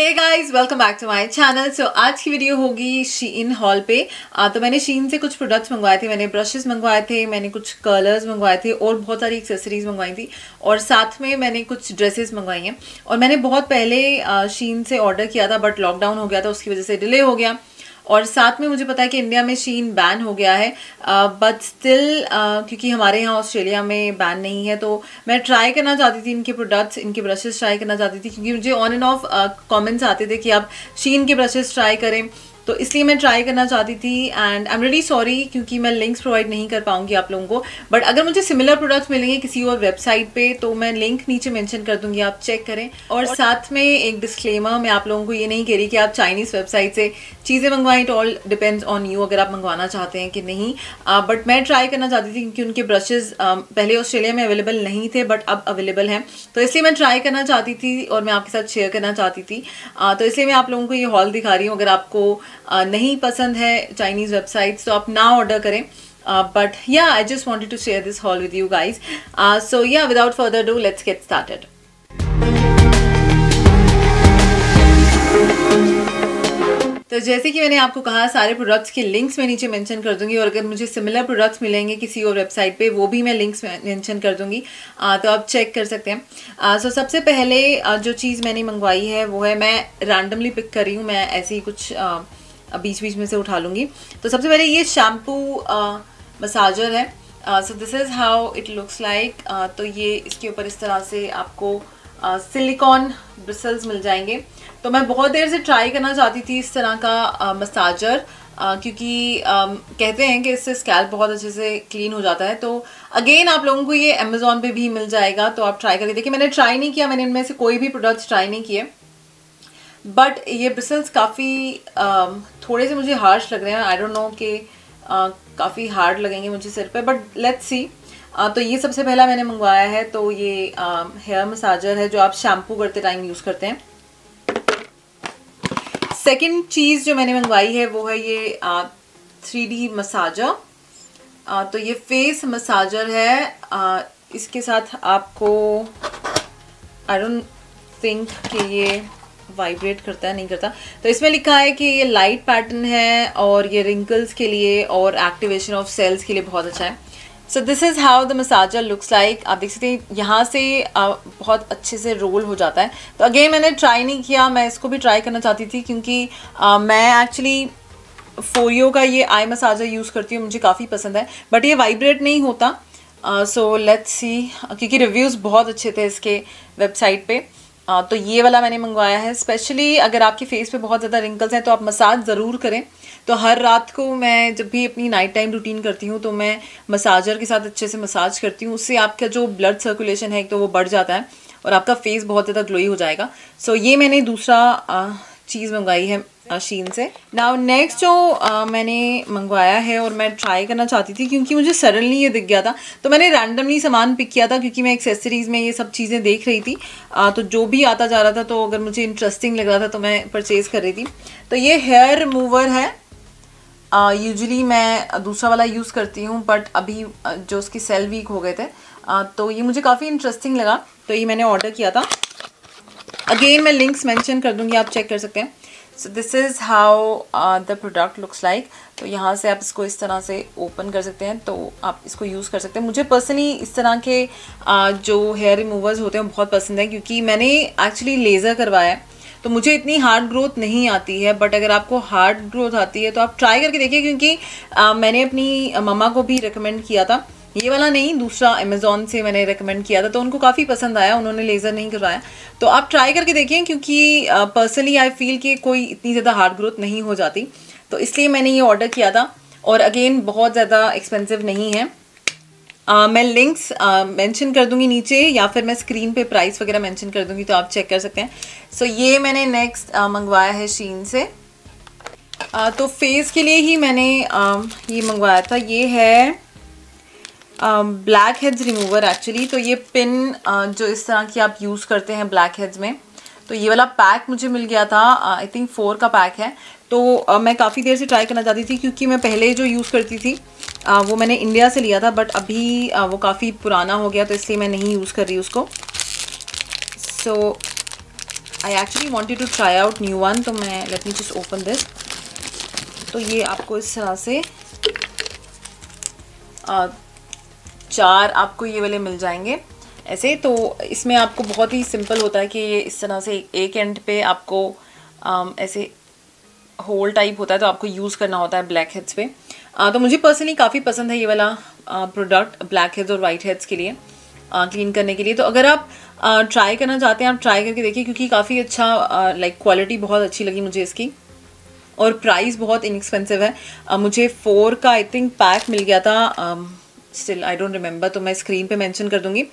Hey guys welcome back to my channel. So आज की video होगी शीन हॉल पे। तो मैंने शीन से कुछ प्रोडक्ट्स मंगवाए थे, मैंने ब्रशेस मंगवाए थे, मैंने कुछ कलर्स मंगवाए थे और बहुत सारी एक्सेसरीज मंगवाई थी और साथ में मैंने कुछ ड्रेसेस मंगवाई हैं। और मैंने बहुत पहले शीन से ऑर्डर किया था बट लॉकडाउन हो गया था, उसकी वजह से डिले हो गया। और साथ में मुझे पता है कि इंडिया में शीन बैन हो गया है बट स्टिल क्योंकि हमारे यहाँ ऑस्ट्रेलिया में बैन नहीं है तो मैं ट्राई करना चाहती थी इनके प्रोडक्ट्स, इनके ब्रशेस ट्राई करना चाहती थी क्योंकि मुझे ऑन एंड ऑफ कमेंट्स आते थे कि आप शीन के ब्रशेस ट्राई करें, तो इसलिए मैं ट्राई करना चाहती थी। And I am really sorry क्योंकि मैं लिंक्स प्रोवाइड नहीं कर पाऊंगी आप लोगों को, बट अगर मुझे सिमिलर प्रोडक्ट्स मिलेंगे किसी और वेबसाइट पे तो मैं लिंक नीचे मेंशन कर दूंगी, आप चेक करें। और साथ में एक डिस्क्लेमर, मैं आप लोगों को ये नहीं कह रही कि आप चाइनीज़ वेबसाइट से चीज़ें मंगवाएं, it all depends on you अगर आप मंगवाना चाहते हैं कि नहीं। बट मैं ट्राई करना चाहती थी क्योंकि उनके ब्रशेज़ पहले ऑस्ट्रेलिया में अवेलेबल नहीं थे बट अब अवेलेबल हैं, तो इसलिए मैं ट्राई करना चाहती थी और मैं आपके साथ शेयर करना चाहती थी। तो इसलिए मैं आप लोगों को ये हॉल दिखा रही हूँ। अगर आपको नहीं पसंद है चाइनीज़ वेबसाइट्स तो आप ना ऑर्डर करें, but yeah I just wanted to share this haul with you guys. So yeah without further do let's get started. तो जैसे कि मैंने आपको कहा सारे प्रोडक्ट्स के लिंक्स मैं नीचे मेंशन कर दूंगी और अगर मुझे सिमिलर प्रोडक्ट्स मिलेंगे किसी और वेबसाइट पे वो भी मैं लिंक्स मेंशन कर दूंगी, तो आप चेक कर सकते हैं। सो सबसे पहले जो चीज़ मैंने मंगवाई है वो है, मैं रैंडमली पिक कर रही हूँ, मैं ऐसे ही कुछ बीच बीच में से उठा लूँगी। तो सबसे पहले ये शैम्पू मसाजर है। So this is how it looks like. तो ये इसके ऊपर इस तरह से आपको सिलिकॉन ब्रिसल्स मिल जाएंगे। तो मैं बहुत देर से ट्राई करना चाहती थी इस तरह का मसाजर क्योंकि कहते हैं कि इससे स्कैल्प बहुत अच्छे से क्लीन हो जाता है। तो अगेन आप लोगों को ये अमेज़ॉन पे भी मिल जाएगा, तो आप ट्राई करके देखिए। मैंने ट्राई नहीं किया, मैंने इनमें से कोई भी प्रोडक्ट्स ट्राई नहीं किए बट ये ब्रिसल्स काफ़ी थोड़े से मुझे हार्श लग रहे हैं। आई डोंट नो कि काफ़ी हार्ड लगेंगे मुझे सिर पर, बट लेट्स सी। तो ये सबसे पहला मैंने मंगवाया है। तो ये हेयर मसाजर है जो आप शैम्पू करते टाइम यूज़ करते हैं। सेकंड चीज़ जो मैंने मंगवाई है वो है ये 3D मसाजर। तो ये फेस मसाजर है। इसके साथ आपको आई डोंट थिंक कि ये वाइब्रेट करता है, नहीं करता। तो इसमें लिखा है कि ये लाइट पैटर्न है और ये रिंकल्स के लिए और एक्टिवेशन ऑफ सेल्स के लिए बहुत अच्छा है। So this is how the massager looks like. आप देख सकते हैं यहाँ से बहुत अच्छे से रोल हो जाता है। तो अगेन मैंने ट्राई नहीं किया, मैं इसको भी ट्राई करना चाहती थी क्योंकि मैं एक्चुअली फोरियो का ये आई मसाजर यूज़ करती हूँ, मुझे काफ़ी पसंद है बट ये वाइब्रेट नहीं होता। सो लेट्स सी क्योंकि रिव्यूज़ बहुत अच्छे थे इसके वेबसाइट पे। तो ये वाला मैंने मंगवाया है। स्पेशली अगर आपके फेस पे बहुत ज़्यादा रिंकल्स हैं तो आप मसाज ज़रूर करें। तो हर रात को मैं जब भी अपनी नाइट टाइम रूटीन करती हूँ तो मैं मसाजर के साथ अच्छे से मसाज करती हूँ, उससे आपका जो ब्लड सर्कुलेशन है तो वो बढ़ जाता है और आपका फेस बहुत ज़्यादा ग्लोई हो जाएगा। सो ये मैंने दूसरा चीज़ मंगवाई है शीन से। नाउ नेक्स्ट जो मैंने मंगवाया है और मैं ट्राई करना चाहती थी क्योंकि मुझे सडनली ये दिख गया था, तो मैंने रैंडमली सामान पिक किया था क्योंकि मैं एक्सेसरीज़ में ये सब चीज़ें देख रही थी। तो जो भी आता जा रहा था तो अगर मुझे इंटरेस्टिंग लग रहा था तो मैं परचेज़ कर रही थी। तो ये हेयर रिमूवर है। यूजुअली मैं दूसरा वाला यूज़ करती हूँ बट अभी जो उसकी सेल वीक हो गए थे, तो ये मुझे काफ़ी इंटरेस्टिंग लगा, तो ये मैंने ऑर्डर किया था। अगेन मैं लिंक्स मेंशन कर दूँगी, आप चेक कर सकते हैं। So this is how the product looks like. तो यहाँ से आप इसको इस तरह से ओपन कर सकते हैं, तो आप इसको यूज़ कर सकते हैं। मुझे पर्सनली इस तरह के जो हेयर रिमूवर्स होते हैं बहुत पसंद है क्योंकि मैंने एक्चुअली लेज़र करवाया है तो मुझे इतनी हार्ड ग्रोथ नहीं आती है, बट अगर आपको हार्ड ग्रोथ आती है तो आप ट्राई करके देखिए क्योंकि मैंने अपनी मम्मा को भी रेकमेंड किया था। ये वाला नहीं, दूसरा अमेज़ॉन से मैंने रेकमेंड किया था तो उनको काफ़ी पसंद आया, उन्होंने लेज़र नहीं करवाया। तो आप ट्राई करके देखिए क्योंकि पर्सनली आई फील कि कोई इतनी ज़्यादा हार्ड ग्रोथ नहीं हो जाती, तो इसलिए मैंने ये ऑर्डर किया था। और अगेन बहुत ज़्यादा एक्सपेंसिव नहीं है। मैं लिंक्स मेंशन कर दूंगी नीचे या फिर मैं स्क्रीन पे प्राइस वगैरह मेंशन कर दूंगी, तो आप चेक कर सकते हैं। सो ये मैंने नेक्स्ट मंगवाया है शीन से। तो फेस के लिए ही मैंने ये मंगवाया था। ये है ब्लैक हेड्स रिमूवर एक्चुअली। तो ये पिन जो इस तरह की आप यूज़ करते हैं ब्लैक हेड्स में, तो ये वाला पैक मुझे मिल गया था। आई थिंक 4 का पैक है। तो मैं काफ़ी देर से ट्राई करना चाहती थी क्योंकि मैं पहले जो यूज़ करती थी वो मैंने इंडिया से लिया था बट अभी वो काफ़ी पुराना हो गया तो इसलिए मैं नहीं यूज़ कर रही उसको। सो I actually wanted to try out new one, तो मैं let me just open this. तो ये आपको इस तरह से चार आपको ये वाले मिल जाएंगे ऐसे। तो इसमें आपको बहुत ही सिंपल होता है कि ये इस तरह से एक एंड पे आपको ऐसे होल टाइप होता है, तो आपको यूज़ करना होता है ब्लैक हेड्स पे। तो मुझे पर्सनली काफ़ी पसंद है ये वाला प्रोडक्ट ब्लैक हेड्स और वाइट हेड्स के लिए क्लीन करने के लिए। तो अगर आप ट्राई करना चाहते हैं, आप ट्राई करके देखिए, क्योंकि काफ़ी अच्छा लाइक क्वालिटी बहुत अच्छी लगी मुझे इसकी, और प्राइस बहुत इनएक्सपेंसिव है। मुझे 4 का आई थिंक पैक मिल गया था, स्टिल आई डोंट रिमेंबर, तो मैं स्क्रीन पे मेंशन कर दूँगी।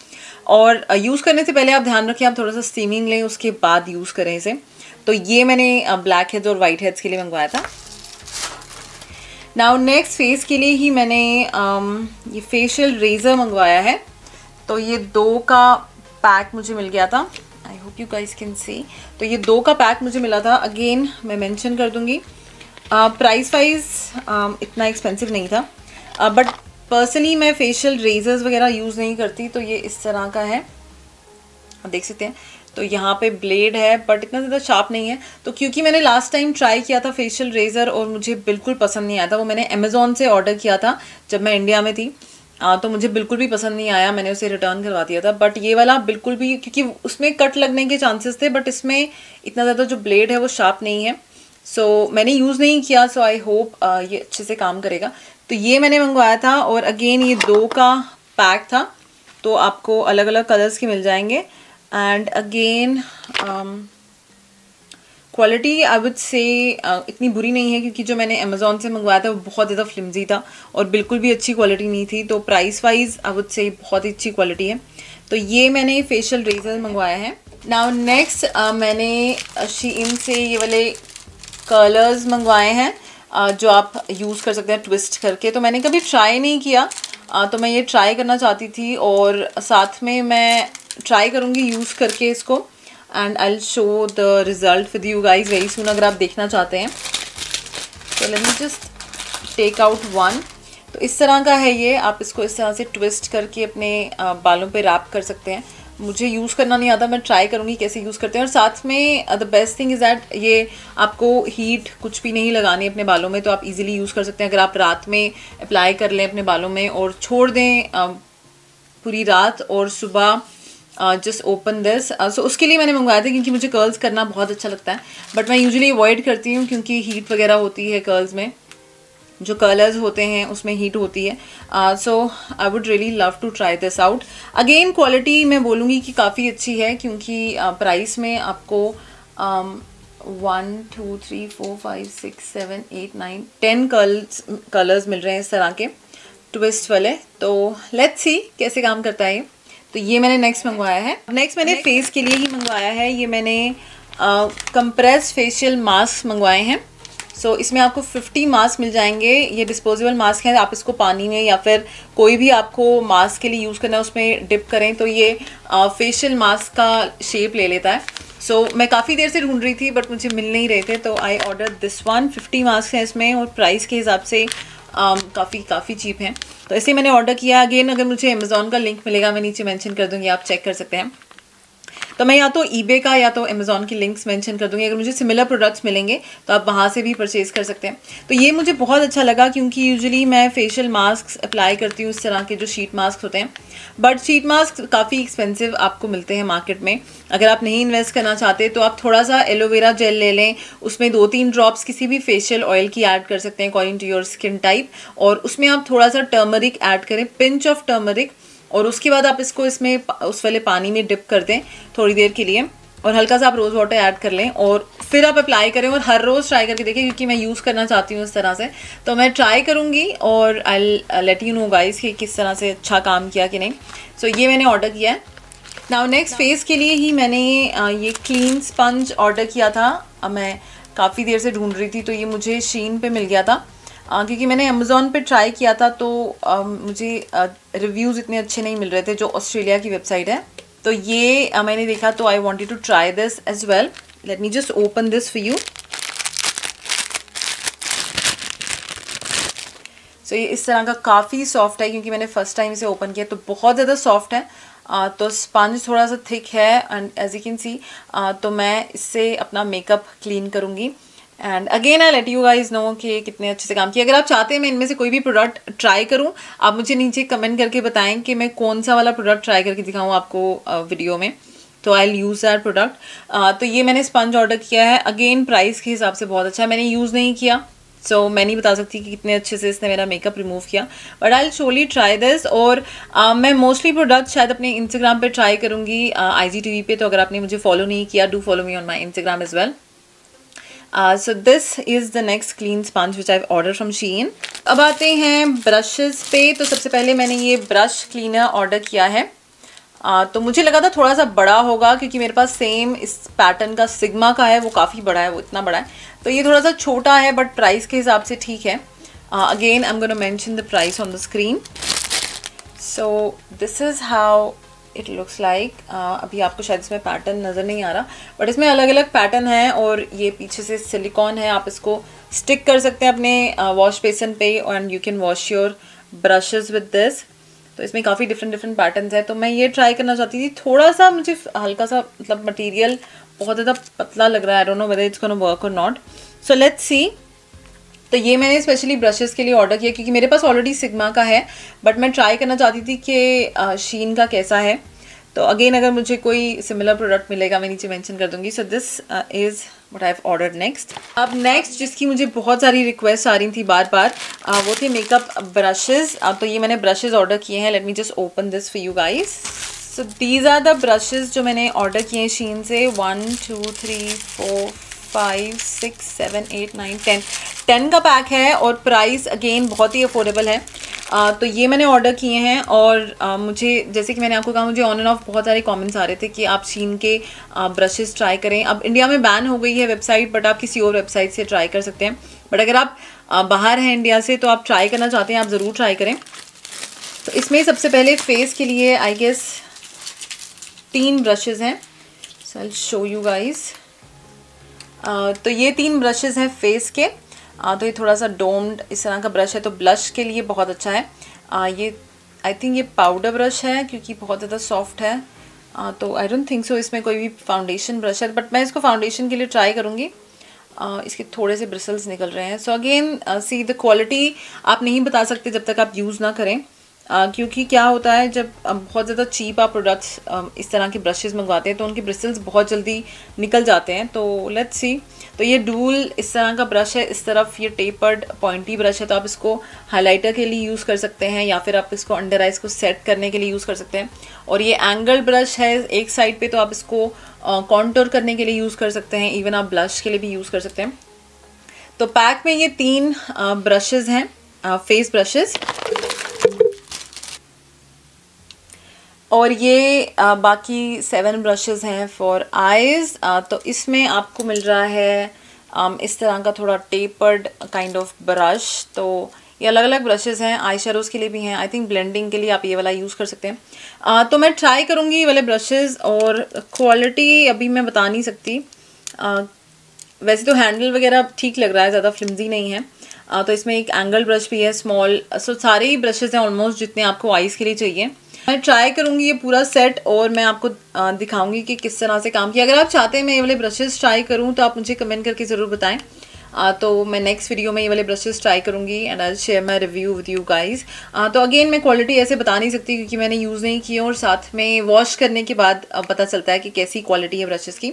और यूज़ करने से पहले आप ध्यान रखिए, आप थोड़ा सा स्टीमिंग लें, उसके बाद यूज़ करें इसे। तो ये मैंने ब्लैक हेड्स और वाइट हेड्स के लिए मंगवाया था। नाउ नेक्स्ट फेस के लिए ही मैंने ये फेशियल रेज़र मंगवाया है। तो ये 2 का पैक मुझे मिल गया था, I hope you guys can see. तो ये 2 का पैक मुझे मिला था, अगेन मैं मेंशन कर दूँगी। प्राइस वाइज इतना एक्सपेंसिव नहीं था, बट पर्सनली मैं फेशियल रेजर्स वगैरह यूज़ नहीं करती। तो ये इस तरह का है, आप देख सकते हैं। तो यहाँ पे ब्लेड है, बट इतना ज़्यादा शार्प नहीं है। तो क्योंकि मैंने लास्ट टाइम ट्राई किया था फेशियल रेज़र और मुझे बिल्कुल पसंद नहीं आया था, वो मैंने अमेज़ॉन से ऑर्डर किया था जब मैं इंडिया में थी। तो मुझे बिल्कुल भी पसंद नहीं आया, मैंने उसे रिटर्न करवा दिया था। बट ये वाला बिल्कुल भी, क्योंकि उसमें कट लगने के चांसेस थे, बट इसमें इतना ज़्यादा जो ब्लेड है वो शार्प नहीं है। सो मैंने यूज़ नहीं किया, सो आई होप ये अच्छे से काम करेगा। तो ये मैंने मंगवाया था, और अगेन ये 2 का पैक था। तो आपको अलग अलग कलर्स के मिल जाएंगे, and again quality I would say इतनी बुरी नहीं है, क्योंकि जो मैंने अमेज़ॉन से मंगवाया था वो बहुत ज़्यादा फ्लिम्जी था और बिल्कुल भी अच्छी क्वालिटी नहीं थी। तो प्राइस वाइज आई वुड से बहुत ही अच्छी क्वालिटी है। तो ये मैंने फेशियल रेजर मंगवाया है। नाउ नेक्स्ट मैंने शीइन से ये वाले कलर्स मंगवाए हैं, जो आप यूज़ कर सकते हैं ट्विस्ट करके। तो मैंने कभी ट्राई नहीं किया, तो मैं ये ट्राई करना चाहती थी, और साथ में मैं ट्राई करूँगी यूज़ करके इसको, and I will show the result with you guys very soon, अगर आप देखना चाहते हैं। तो let me just take out one. तो इस तरह का है ये, आप इसको इस तरह से ट्विस्ट करके अपने बालों पर रैप कर सकते हैं। मुझे यूज़ करना नहीं आता, मैं ट्राई करूँगी कैसे यूज़ करते हैं। और साथ में the best thing is that ये आपको हीट कुछ भी नहीं लगानी अपने बालों में, तो आप इजीली यूज़ कर सकते हैं। अगर आप रात में अप्लाई कर लें अपने बालों में और छोड़ दें पूरी रात, और सुबह जस्ट ओपन दिस। सो उसके लिए मैंने मंगवाया था, क्योंकि मुझे कर्ल्स करना बहुत अच्छा लगता है, बट मैं यूजुअली अवॉइड करती हूँ, क्योंकि हीट वगैरह होती है कर्ल्स में, जो कलर्स होते हैं उसमें हीट होती है। So I would really love to try this out. Again quality मैं बोलूँगी कि काफ़ी अच्छी है, क्योंकि प्राइस में आपको 1 2 3 4 5 6 7 8 9 10 कलर्स मिल रहे हैं इस तरह के ट्विस्ट वाले। तो लेट्स सी कैसे काम करता है ये। तो ये मैंने नेक्स्ट मंगवाया है। नेक्स्ट मैंने फेस के लिए ही मंगवाया है, ये मैंने कंप्रेस फेशियल मास्क मंगवाए हैं। सो इसमें आपको 50 मास्क मिल जाएंगे। ये डिस्पोजेबल मास्क हैं, आप इसको पानी में या फिर कोई भी आपको मास्क के लिए यूज़ करना है उसमें डिप करें, तो ये फेशियल मास्क का शेप ले लेता है। सो मैं काफ़ी देर से ढूंढ रही थी, बट मुझे मिल नहीं रहे थे, तो I order this one. 50 mask हैं इसमें, और प्राइस के हिसाब से काफ़ी चीप हैं, तो इसलिए मैंने ऑर्डर किया। अगेन अगर मुझे अमेज़ॉन का लिंक मिलेगा मैं नीचे मेंशन कर दूँगी, आप चेक कर सकते हैं। तो मैं या तो eBay का या तो Amazon की लिंक्स मेंशन कर दूँगी, अगर मुझे सिमिलर प्रोडक्ट्स मिलेंगे तो आप वहाँ से भी परचेज़ कर सकते हैं। तो ये मुझे बहुत अच्छा लगा, क्योंकि यूजुअली मैं फेशियल मास्क अप्लाई करती हूँ इस तरह के जो शीट मास्क होते हैं, बट शीट मास्क काफ़ी एक्सपेंसिव आपको मिलते हैं मार्केट में। अगर आप नहीं इन्वेस्ट करना चाहते तो आप थोड़ा सा एलोवेरा जेल ले लें, उसमें 2-3 ड्रॉप्स किसी भी फेशियल ऑयल की ऐड कर सकते हैं according to your skin type, और उसमें आप थोड़ा सा टर्मरिक ऐड करें, पिंच ऑफ टर्मरिक, और उसके बाद आप इसको इसमें उस वाले पानी में डिप कर दें थोड़ी देर के लिए, और हल्का सा आप रोज़ वाटर ऐड कर लें, और फिर आप अप्लाई करें। और हर रोज़ ट्राई करके देखिए, क्योंकि मैं यूज़ करना चाहती हूँ इस तरह से, तो मैं ट्राई करूँगी और I let you know guys कि किस तरह से अच्छा काम किया कि नहीं। सो ये मैंने ऑर्डर किया है। नाउ नेक्स्ट फेस के लिए ही मैंने ये क्लीन स्पंज ऑर्डर किया था, मैं काफ़ी देर से ढूंढ रही थी, तो ये मुझे शीन पे मिल गया था। क्योंकि मैंने अमेज़ॉन पे ट्राई किया था, तो मुझे रिव्यूज़ इतने अच्छे नहीं मिल रहे थे, जो ऑस्ट्रेलिया की वेबसाइट है। तो ये मैंने देखा, तो I wanted to try this as well. Let me just open this for you. So ये इस तरह का काफ़ी सॉफ्ट है, क्योंकि मैंने फर्स्ट टाइम इसे ओपन किया, तो बहुत ज़्यादा सॉफ्ट है। तो स्पंज थोड़ा सा थिक है and as you can see, तो मैं इससे अपना मेकअप क्लीन करूँगी। And again I let you guys know कि कितने अच्छे से काम किया। अगर आप चाहते हैं मैं इनमें से कोई भी प्रोडक्ट ट्राई करूं, आप मुझे नीचे कमेंट करके बताएं कि मैं कौन सा वाला प्रोडक्ट ट्राई करके दिखाऊं आपको वीडियो में, तो I will use that product. तो ये मैंने स्पंज ऑर्डर किया है, अगेन प्राइस के हिसाब से बहुत अच्छा है। मैंने यूज़ नहीं किया सो मैं नहीं बता सकती कि कितने अच्छे से इसने मेरा मेकअप रिमूव किया, but I will surely try this. और मैं मोस्टली प्रोडक्ट शायद अपने इंस्टाग्राम पर ट्राई करूँगी, IGTV पे। तो अगर आपने मुझे फॉलो नहीं किया, do follow me on my Instagram as well. So this is the next clean sponge which I've ordered from Shein। अब आते हैं brushes पे। तो सबसे पहले मैंने ये brush cleaner order किया है। तो मुझे लगा था थोड़ा सा बड़ा होगा क्योंकि मेरे पास सेम इस पैटर्न का Sigma का है, वो काफ़ी बड़ा है, वो इतना बड़ा है। तो ये थोड़ा सा छोटा है बट प्राइस के हिसाब से ठीक है। Again I'm going to mention the price on the screen। So this is how it looks like. अभी आपको शायद इसमें पैटर्न नज़र नहीं आ रहा, बट इसमें अलग अलग पैटर्न है। और ये पीछे से सिलिकॉन है, आप इसको स्टिक कर सकते हैं अपने वॉश बेसिन पे and you can wash your brushes with this. तो इसमें काफ़ी डिफरेंट डिफरेंट पैटर्न्स है। तो मैं ये ट्राई करना चाहती थी। थोड़ा सा मुझे हल्का सा मतलब मटीरियल बहुत ज़्यादा पतला लग रहा है। I don't know whether it's gonna work और नॉट, सो लेट्स सी। तो ये मैंने स्पेशली ब्रशेस के लिए ऑर्डर किया क्योंकि मेरे पास ऑलरेडी Sigma का है, बट मैं ट्राई करना चाहती थी कि Shein का कैसा है। तो अगेन अगर मुझे कोई सिमिलर प्रोडक्ट मिलेगा मैं नीचे मेंशन कर दूंगी। So this is what I have ordered next. अब नेक्स्ट जिसकी मुझे बहुत सारी रिक्वेस्ट आ रही थी बार बार, वो थे मेकअप ब्रशेज़। तो ये मैंने ब्रशेज़ ऑर्डर किए हैं। Let me just open this for you guys. So these are the brushes जो मैंने ऑर्डर किए हैं Shein से। 1 2 3 4 5 6 7 8 9 10 का पैक है और प्राइस अगेन बहुत ही अफोर्डेबल है। तो ये मैंने ऑर्डर किए हैं। और मुझे, जैसे कि मैंने आपको कहा, मुझे ऑन एंड ऑफ बहुत सारे कमेंट्स आ रहे थे कि आप Shein के ब्रशेस ट्राई करें। अब इंडिया में बैन हो गई है वेबसाइट, बट आप किसी और वेबसाइट से ट्राई कर सकते हैं। बट अगर आप बाहर हैं इंडिया से तो आप ट्राई करना चाहते हैं, आप ज़रूर ट्राई करें। तो इसमें सबसे पहले फेस के लिए आई गेस 3 ब्रशेज़ हैं। So I will show you guys. तो ये 3 ब्रशेज़ हैं फेस के। तो ये थोड़ा सा डोम्ड इस तरह का ब्रश है, तो ब्लश के लिए बहुत अच्छा है। ये आई थिंक ये पाउडर ब्रश है क्योंकि बहुत ज़्यादा सॉफ्ट है। तो आई डोंट थिंक सो इसमें कोई भी फाउंडेशन ब्रश है, बट मैं इसको फाउंडेशन के लिए ट्राई करूँगी। इसके थोड़े से ब्रिसल्स निकल रहे हैं। So again see the quality आप नहीं बता सकते जब तक आप यूज़ ना करें, क्योंकि क्या होता है जब बहुत ज़्यादा चीप आप प्रोडक्ट्स इस तरह के ब्रशेज़ मंगवाते हैं तो उनके ब्रिसल्स बहुत जल्दी निकल जाते हैं। तो लेट्स सी। तो ये डूल इस तरह का ब्रश है, इस तरफ ये टेपर्ड पॉइंटी ब्रश है। तो आप इसको हाइलाइटर के लिए यूज़ कर सकते हैं या फिर आप इसको अंडर आइज़ को सेट करने के लिए यूज़ कर सकते हैं। और ये एंगल ब्रश है एक साइड पर, तो आप इसको कॉन्टोर करने के लिए यूज़ कर सकते हैं। इवन आप ब्लश के लिए भी यूज़ कर सकते हैं। तो पैक में ये 3 ब्रशेज़ हैं, फेस ब्रशेज़। और ये बाकी 7 ब्रशेज़ हैं फॉर आइज़। तो इसमें आपको मिल रहा है इस तरह का थोड़ा टेपर्ड काइंड ऑफ ब्रश। तो ये अलग अलग ब्रशेज़ हैं, आई शेडोज़ के लिए भी हैं। आई थिंक ब्लेंडिंग के लिए आप ये वाला यूज़ कर सकते हैं। तो मैं ट्राई करूँगी ये वाले ब्रशेज़। और क्वालिटी अभी मैं बता नहीं सकती। वैसे तो हैंडल वगैरह ठीक लग रहा है, ज़्यादा फ्लिमजी नहीं है। तो इसमें एक एंगल ब्रश भी है स्मॉल। सो सारे ही ब्रशेज़ हैं ऑलमोस्ट जितने आपको आइज़ के लिए चाहिए। मैं ट्राई करूँगी ये पूरा सेट और मैं आपको दिखाऊंगी कि किस तरह से काम किया। अगर आप चाहते हैं मैं ये वाले ब्रशेज़ ट्राई करूँ तो आप मुझे कमेंट करके ज़रूर बताएं। तो मैं नेक्स्ट वीडियो में ये वाले ब्रशेज़ ट्राई करूँगी and I share my review with you guys. तो अगेन मैं क्वालिटी ऐसे बता नहीं सकती क्योंकि मैंने यूज़ नहीं किया और साथ में वॉश करने के बाद पता चलता है कि कैसी क्वालिटी है ब्रशेज़ की।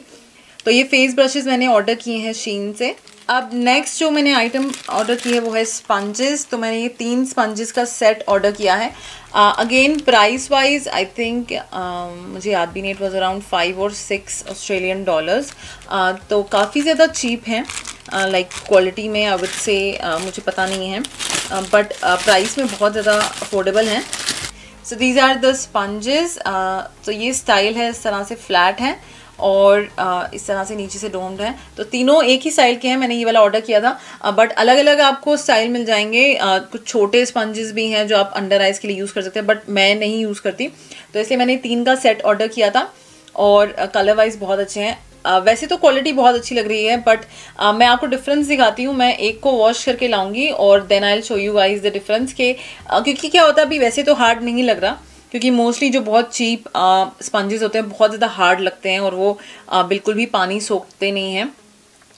तो ये फेस ब्रशेज़ मैंने ऑर्डर किए हैं Shein से। अब नेक्स्ट जो मैंने आइटम ऑर्डर की है वो है स्पंजेस। तो मैंने ये 3 स्पंजेस का सेट ऑर्डर किया है। Again price wise I think मुझे याद भी नहीं, इट वॉज अराउंड 5 और 6 ऑस्ट्रेलियन डॉलर्स। तो काफ़ी ज़्यादा चीप हैं। लाइक क्वालिटी में अब से मुझे पता नहीं है, बट प्राइस में बहुत ज़्यादा अफोर्डेबल हैं। So these are the sponges. तो ये स्टाइल है, इस तरह से फ्लैट है और इस तरह से नीचे से डोम्ड है। तो तीनों एक ही स्टाइल के हैं। मैंने ये वाला ऑर्डर किया था, बट अलग अलग आपको स्टाइल मिल जाएंगे। कुछ छोटे स्पंजेस भी हैं जो आप अंडर आइज़ के लिए यूज़ कर सकते हैं, बट मैं नहीं यूज़ करती, तो इसलिए मैंने 3 का सेट ऑर्डर किया था। और कलर वाइज बहुत अच्छे हैं। वैसे तो क्वालिटी बहुत अच्छी लग रही है, बट मैं आपको डिफरेंस दिखाती हूँ। मैं एक को वॉश करके लाऊंगी और then I will show you guys the difference के, क्योंकि क्या होता है अभी वैसे तो हार्ड नहीं लग रहा क्योंकि मोस्टली जो बहुत चीप स्पंजेस होते हैं बहुत ज़्यादा हार्ड लगते हैं और वो बिल्कुल भी पानी सोखते नहीं हैं,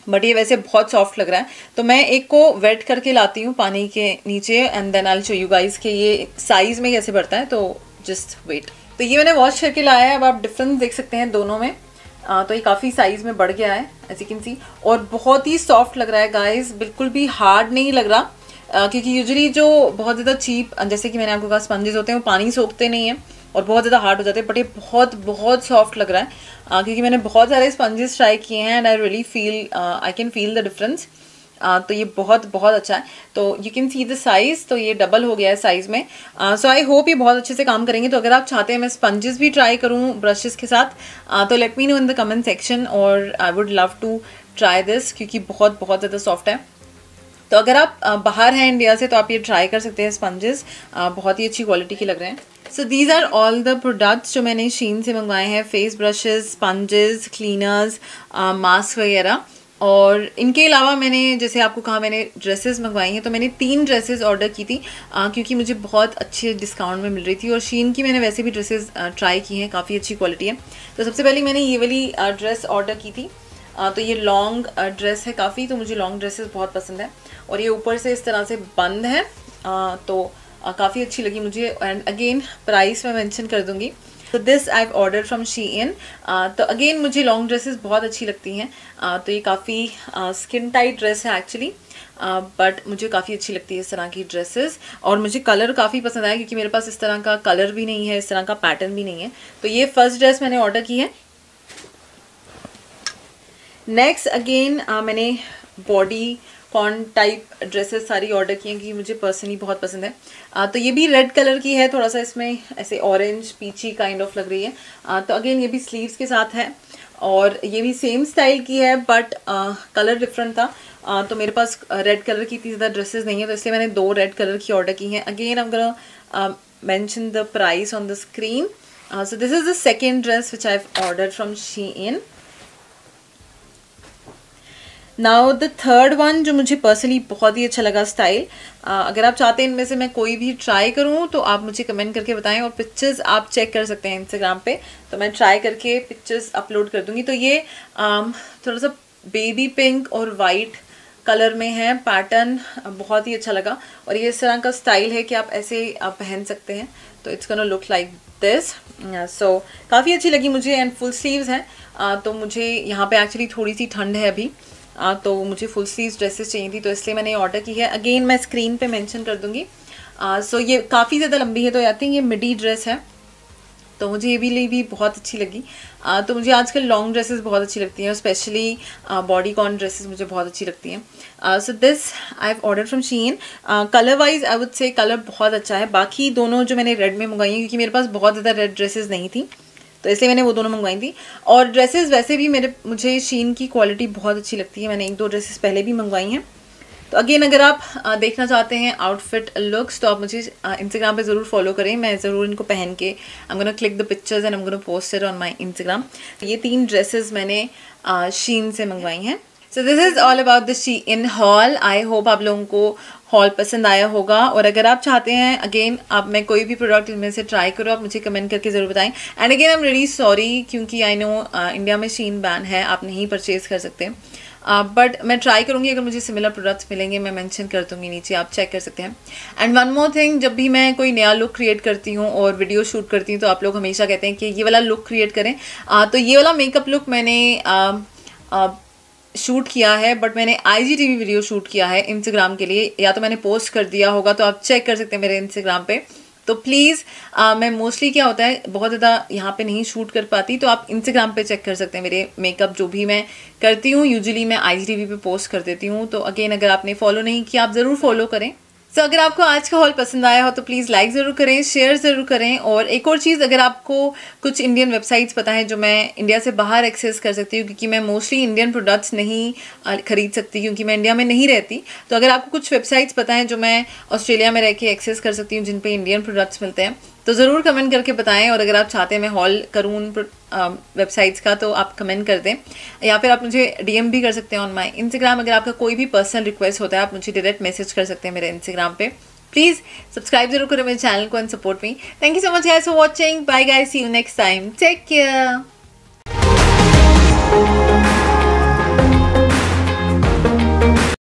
बट ये वैसे बहुत सॉफ्ट लग रहा है। तो मैं एक को वेट करके लाती हूँ पानी के नीचे and then I will show you guys कि ये साइज़ में कैसे बढ़ता है, तो जस्ट वेट। तो ये मैंने वॉश करके लाया है, अब आप डिफरेंस देख सकते हैं दोनों में। तो ये काफ़ी साइज़ में बढ़ गया है एज यू कैन सी, और बहुत ही सॉफ्ट लग रहा है गाइस, बिल्कुल भी हार्ड नहीं लग रहा। क्योंकि यूजुअली जो बहुत ज़्यादा चीप जैसे कि मैंने आपको कहा स्पंजेस होते हैं वो पानी सोखते नहीं हैं और बहुत ज़्यादा हार्ड हो जाते हैं, बट ये बहुत बहुत सॉफ्ट लग रहा है। क्योंकि मैंने बहुत सारे स्पंजेस ट्राई किए हैं and I really feel I can feel the difference. तो ये बहुत बहुत अच्छा है। तो you can see the size, तो ये डबल हो गया है साइज़ में। सो आई होप ये बहुत अच्छे से काम करेंगे। तो अगर आप चाहते हैं मैं स्पंजेस भी ट्राई करूँ ब्रशेस के साथ तो let me know in the comment section और I would love to try this, क्योंकि बहुत बहुत ज़्यादा सॉफ्ट है। तो अगर आप बाहर हैं इंडिया से तो आप ये ट्राई कर सकते हैं स्पंजेस, बहुत ही अच्छी क्वालिटी के लग रहे हैं। So these are all the products जो मैंने शीन से मंगवाए हैं, face brushes, sponges, cleaners, mask वगैरह। और इनके अलावा मैंने जैसे आपको कहा मैंने ड्रेसेस मंगवाई हैं, तो मैंने 3 ड्रेसेस ऑर्डर की थी क्योंकि मुझे बहुत अच्छे डिस्काउंट में मिल रही थी। और शीन की मैंने वैसे भी ड्रेसेस ट्राई की हैं, काफ़ी अच्छी क्वालिटी है। तो सबसे पहले मैंने ये वाली ड्रेस ऑर्डर की थी। तो ये लॉन्ग ड्रेस है काफ़ी, तो मुझे लॉन्ग ड्रेसेस बहुत पसंद है और ये ऊपर से इस तरह से बंद है। तो काफ़ी अच्छी लगी मुझे एंड अगेन प्राइस मैं मेंशन कर दूंगी। तो this I have order from Shein. तो अगेन मुझे लॉन्ग ड्रेसेस बहुत अच्छी लगती हैं। तो ये काफ़ी स्किन टाइट ड्रेस है एक्चुअली, बट मुझे काफ़ी अच्छी लगती है इस तरह की ड्रेसेस। और मुझे कलर काफ़ी पसंद आया क्योंकि मेरे पास इस तरह का कलर भी नहीं है, इस तरह का पैटर्न भी नहीं है। तो ये फर्स्ट ड्रेस मैंने ऑर्डर की है। नेक्स्ट अगेन मैंने बॉडी कॉन टाइप ड्रेसेस सारी ऑर्डर की हैं क्योंकि मुझे पर्सनली बहुत पसंद है। तो ये भी रेड कलर की है, थोड़ा सा इसमें ऐसे ऑरेंज पीची काइंड ऑफ लग रही है। तो अगेन ये भी स्लीव्स के साथ है और ये भी सेम स्टाइल की है, बट कलर डिफरेंट था। तो मेरे पास रेड कलर की इतनी ज़्यादा ड्रेसेस नहीं है, तो इसलिए मैंने 2 रेड कलर की ऑर्डर की हैं। Again I am gonna mention the price on the screen. So this is the second dress which I have ordered from Shein. Now the third one जो मुझे पर्सनली बहुत ही अच्छा लगा स्टाइल। अगर आप चाहते हैं इनमें से मैं कोई भी ट्राई करूं तो आप मुझे कमेंट करके बताएं और पिक्चर्स आप चेक कर सकते हैं इंस्टाग्राम पे, तो मैं ट्राई करके पिक्चर्स अपलोड कर दूंगी। तो ये थोड़ा सा बेबी पिंक और वाइट कलर में है, पैटर्न बहुत ही अच्छा लगा और ये इस तरह का स्टाइल है कि आप ऐसे आप पहन सकते हैं। तो it's gonna look like this. So काफ़ी अच्छी लगी मुझे एंड फुल स्लीव्स हैं। तो मुझे यहाँ पर एक्चुअली थोड़ी सी ठंड है अभी, तो मुझे फुल स्लीव ड्रेसेस चाहिए थी, तो इसलिए मैंने ऑर्डर की है। अगेन मैं स्क्रीन पे मेंशन कर दूंगी। सो ये काफ़ी ज़्यादा लंबी है, तो आई थिंक ये मिडी ड्रेस है। तो मुझे ये भी बहुत अच्छी लगी। तो मुझे आजकल लॉन्ग ड्रेसेस बहुत अच्छी लगती हैं और स्पेशली बॉडी कॉन ड्रेसेस मुझे बहुत अच्छी लगती हैं। So this I have order from Shein. Colour wise I would say colour बहुत अच्छा है। बाकी दोनों जो मैंने रेड में मंगवाई हैं क्योंकि मेरे पास बहुत ज़्यादा रेड ड्रेसेस नहीं थी, तो इसलिए मैंने वो दोनों मंगवाई थी। और ड्रेसेस वैसे भी मुझे शीन की क्वालिटी बहुत अच्छी लगती है, मैंने 1-2 ड्रेसेस पहले भी मंगवाई हैं। तो अगेन अगर आप देखना चाहते हैं आउटफिट लुक्स तो आप मुझे इंस्टाग्राम पे ज़रूर फॉलो करें, मैं ज़रूर इनको पहन के I am gonna click the pictures and I am gonna post it on my Instagram. ये 3 ड्रेसेस मैंने शीन से मंगवाई हैं। So this is all about the Shein haul. I hope आप लोगों को हॉल पसंद आया होगा। और अगर आप चाहते हैं अगेन आप मैं कोई भी प्रोडक्ट इनमें से ट्राई करूँ आप मुझे कमेंट करके ज़रूर बताएं। And again I am really sorry क्योंकि आई नो इंडिया में शीन बैन है, आप नहीं परचेज़ कर सकते, बट मैं ट्राई करूँगी। अगर मुझे सिमिलर प्रोडक्ट्स मिलेंगे मैं मेंशन कर दूँगी नीचे, आप चेक कर सकते हैं। एंड वन मोर थिंग, जब भी मैं कोई नया लुक क्रिएट करती हूँ और वीडियो शूट करती हूँ तो आप लोग हमेशा कहते हैं कि ये वाला लुक क्रिएट करें। तो ये वाला मेकअप लुक मैंने शूट किया है, बट मैंने IGTV वीडियो शूट किया है इंस्टाग्राम के लिए, या तो मैंने पोस्ट कर दिया होगा, तो आप चेक कर सकते हैं मेरे इंस्टाग्राम पे। तो प्लीज़ मैं मोस्टली क्या होता है बहुत ज़्यादा यहाँ पे नहीं शूट कर पाती, तो आप इंस्टाग्राम पे चेक कर सकते हैं मेरे मेकअप जो भी मैं करती हूँ। यूजुअली मैं IGTV पे पोस्ट कर देती हूँ। तो अगेन अगर आपने फॉलो नहीं किया आप ज़रूर फॉलो करें। सो अगर आपको आज का हॉल पसंद आया हो तो प्लीज़ लाइक ज़रूर करें, शेयर ज़रूर करें। और एक और चीज़, अगर आपको कुछ इंडियन वेबसाइट्स पता है जो मैं इंडिया से बाहर एक्सेस कर सकती हूँ क्योंकि मैं मोस्टली इंडियन प्रोडक्ट्स नहीं खरीद सकती क्योंकि मैं इंडिया में नहीं रहती, तो अगर आपको कुछ वेबसाइट्स पता है जो मैं ऑस्ट्रेलिया में रह के एक्सेस कर सकती हूँ जिन पर इंडियन प्रोडक्ट्स मिलते हैं तो ज़रूर कमेंट करके बताएं। और अगर आप चाहते हैं मैं हॉल करूँ उन वेबसाइट्स का तो आप कमेंट कर दें, या फिर आप मुझे DM भी कर सकते हैं ऑन माय इंस्टाग्राम। अगर आपका कोई भी पर्सनल रिक्वेस्ट होता है आप मुझे डायरेक्ट मैसेज कर सकते हैं मेरे इंस्टाग्राम पे। प्लीज़ सब्सक्राइब जरूर करो मेरे चैनल को and support me. Thank you so much guys for watching. Bye guys, see you next time. Take care.